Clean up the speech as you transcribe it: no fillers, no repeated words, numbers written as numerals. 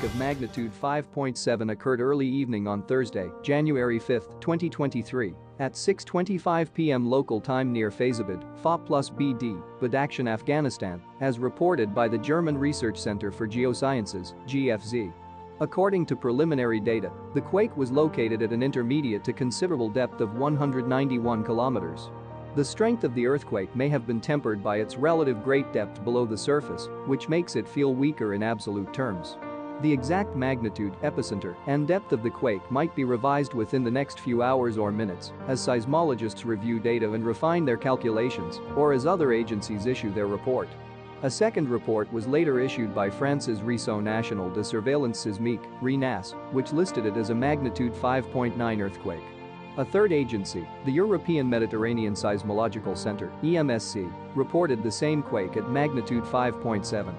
earthquake of magnitude 5.7 occurred early evening on Thursday, January 5, 2023, at 6:25 p.m. local time near Faizabad, Fa+BD, Badakhshan, Afghanistan, as reported by the German Research Center for Geosciences, GFZ. According to preliminary data, the quake was located at an intermediate to considerable depth of 191 kilometers. The strength of the earthquake may have been tempered by its relative great depth below the surface, which makes it feel weaker in absolute terms. The exact magnitude, epicenter, and depth of the quake might be revised within the next few hours or minutes, as seismologists review data and refine their calculations, or as other agencies issue their report. A second report was later issued by France's Réseau National de Surveillance Sismique, RINAS, which listed it as a magnitude 5.9 earthquake. A third agency, the European-Mediterranean Seismological Centre, EMSC, reported the same quake at magnitude 5.7.